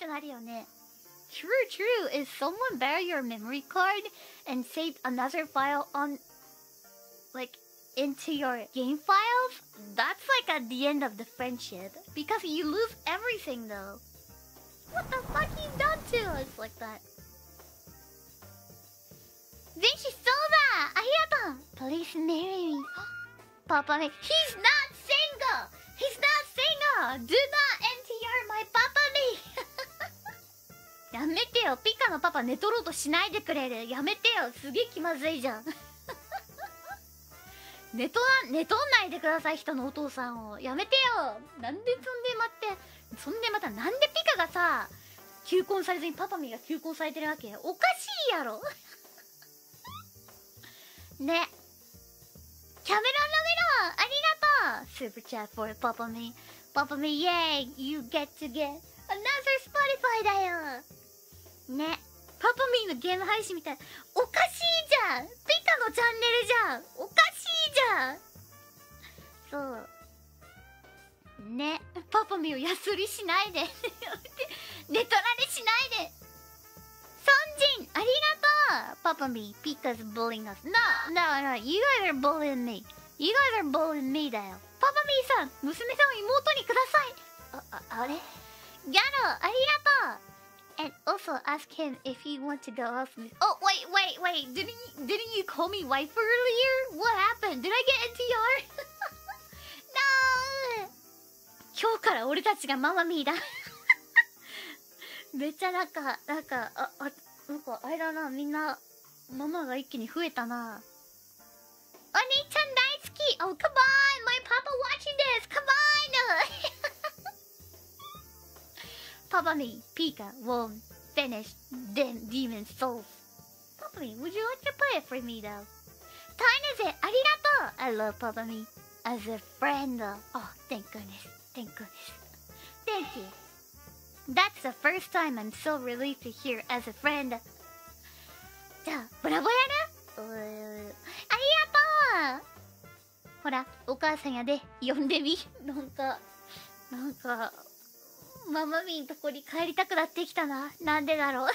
True, true. Is someone buried your memory card and saved another file on, like, into your game files? That's like at the end of the friendship, because you lose everything though. What the fuck you done to us like that? Vinci Soda! Arigato! Please marry me. Papamee. He's not single! He's not single! Do not NTR my Papamee! やめてよ。ピカのパパ寝とろうとしないでくれる。やめてよ。すげえ気まずいじゃん。寝とんないでください。人のお父さんを。やめてよ。なんでそんでまたなんでピカがさ、求婚されずにパパミが求婚されてるわけ？おかしいやろ。ね。キャメラロメロ、ありがとう。Super chat for Papamee. Papamee, yay. You get to get another Spotify だよ。ね、パパミーのゲーム配信みたい。おかしいじゃん。ピカのチャンネルじゃん。おかしいじゃん。そうね、パパミーをやすりしないで寝取られしないで。ソンジンありがとう。パパミー、ピカ is bullying us. No, no, no, you guys are bullying me. You guys are bullying me だよ。パパミーさん、娘さんを妹にください。あれギャロありがとう。And also ask him if he wants to go off. Oh wait, wait, wait! Didn't you call me wife earlier? What happened? Did I get NTR? No! 今日から俺たちがママミーだ。めっちゃなんかあれだな、みんなママが一気に増えたな。お兄ちゃん大好き。Oh come on, my papa watching this. Come on. Papamee, Pika won't finish them demon souls. Papamee, would you like to play it for me though? Tainaze, arigato! I love Papamee as a friend though. Oh, thank goodness, thank goodness. Thank you. That's the first time I'm so relieved to hear as a friend. Ja, bravo yaru? Arigato! Hora, okaasan ya de, yonde mi? Nanka... ママミーのとこに帰りたくなってきたな。なんでだろう